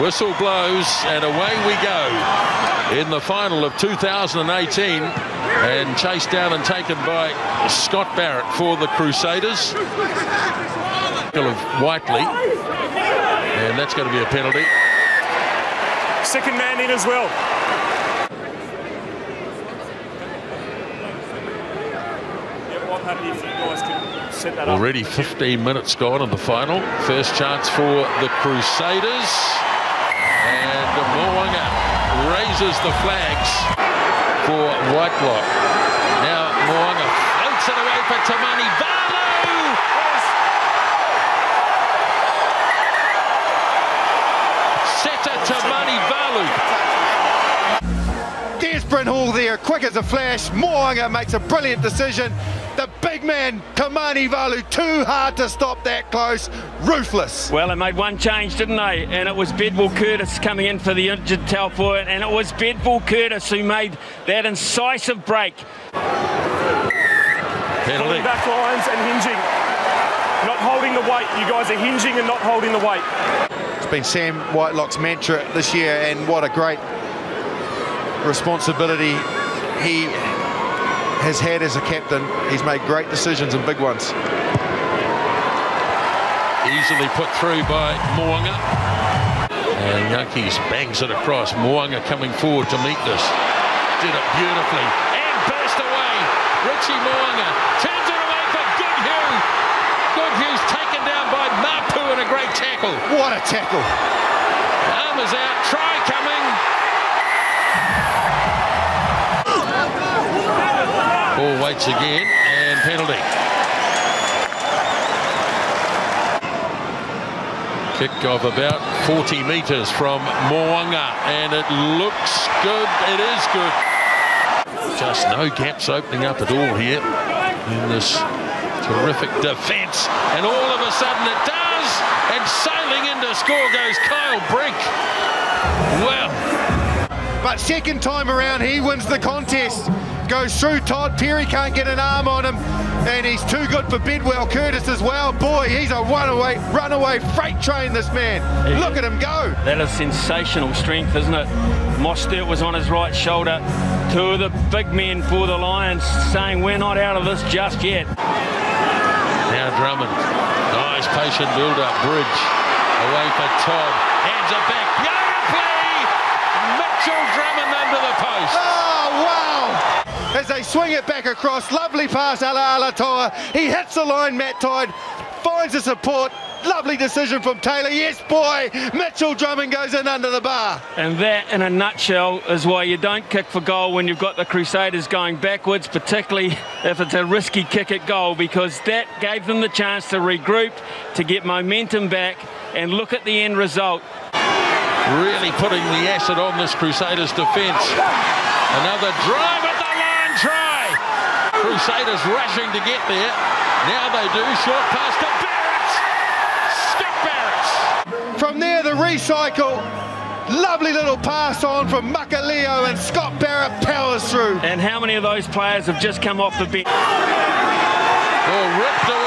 Whistle blows and away we go in the final of 2018, and chased down and taken by Scott Barrett for the Crusaders. Of Whiteley, and that's going to be a penalty. Second man in as well. Already 15 minutes gone in the final. First chance for the Crusaders. And Mo'unga raises the flags for Whitelock. Now Mo'unga floats it away for Tamanivalu. Set it to Tamanivalu. There's Brent Hall there, quick as a flash. Mo'unga makes a brilliant decision. The big man, Tamanivalu, too hard to stop that close, ruthless. Well, they made one change, didn't they? And it was Bedwall Curtis coming in for the injured Talfoy, and it was Bedwall Curtis who made that incisive break. Penalty. Back lines and hinging. Not holding the weight. You guys are hinging and not holding the weight. It's been Sam Whitelock's mantra this year, and what a great responsibility he has had as a captain. He's made great decisions and big ones. Easily put through by Mo'unga. And Yankees bangs it across. Mo'unga coming forward to meet this. Did it beautifully. And burst away. Richie Mo'unga turns it away for Goodhue. Goodhue's taken down by Mapu in a great tackle. What a tackle. Arm is out. Try coming. Ball waits again, and penalty. Kick of about 40 metres from Mo'unga, and it looks good. It is good. Just no gaps opening up at all here in this terrific defence. And all of a sudden it does, and sailing into score goes Kyle Brink. Well. But second time around, he wins the contest. Goes through Todd. Perry can't get an arm on him, and he's too good for Bedwell Curtis as well. Boy, he's a runaway freight train, this man. Yeah. Look at him go. That is sensational strength, isn't it? Mostert was on his right shoulder. Two of the big men for the Lions saying we're not out of this just yet. Now Drummond. Nice patient build-up. Bridge away for Todd. Hands it back. Beautifully! Mitchell Drummond under the post. Oh, wow! As they swing it back across, lovely pass, Alaalatoa. He hits the line, Matt Todd, finds the support. Lovely decision from Taylor. Yes, boy, Mitchell Drummond goes in under the bar. And that, in a nutshell, is why you don't kick for goal when you've got the Crusaders going backwards, particularly if it's a risky kick at goal, because that gave them the chance to regroup, to get momentum back, and look at the end result. Really putting the acid on this Crusaders defence. Another drive at the try. Crusaders rushing to get there. Now they do. Short pass to Barrett. Scott Barrett. From there, the recycle. Lovely little pass on from Makaleo, and Scott Barrett powers through. And how many of those players have just come off the bench? Ball ripped away.